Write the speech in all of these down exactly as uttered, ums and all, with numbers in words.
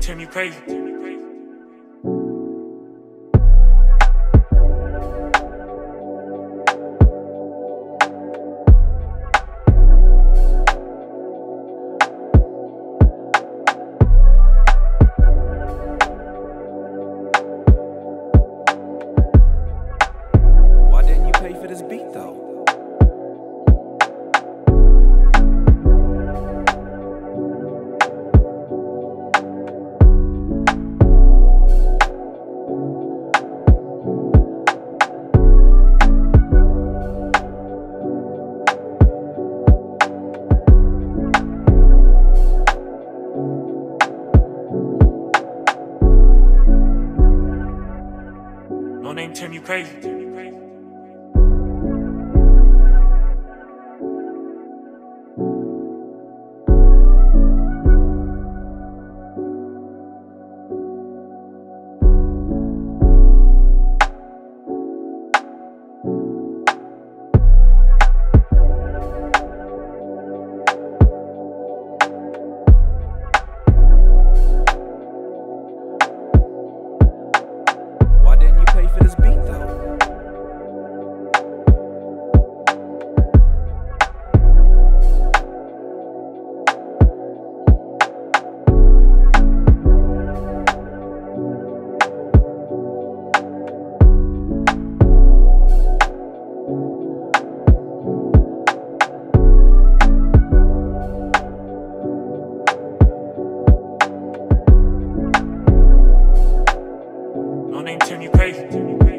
Tim, Tim, you crazy. Why didn't you pay for this beat though? No name Tim, you crazy. Tim, you crazy. Tim, you crazy. Tim, you crazy.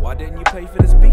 Why didn't you pay for this beat?